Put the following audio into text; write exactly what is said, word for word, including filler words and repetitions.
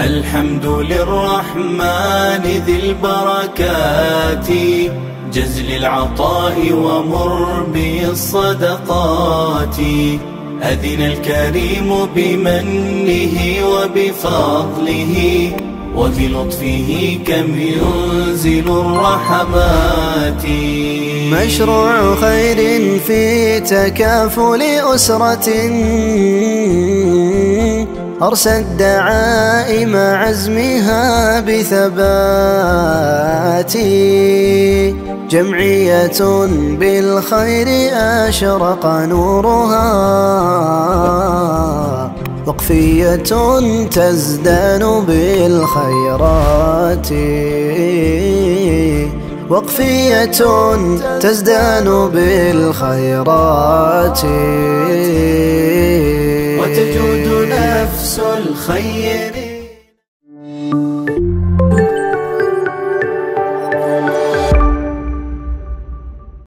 الحمد للرحمن ذي البركات جزل العطاء ومربي الصدقات أذن الكريم بمنه وبفضله وفي لطفه كم ينزل الرحمات. مشروع خير في تكافل أسرة أرسى الدعاء مع عزمها بثبات جمعية بالخير أشرق نورها وقفية تزدان بالخيرات وقفية تزدان بالخيرات وتجود نفس الخير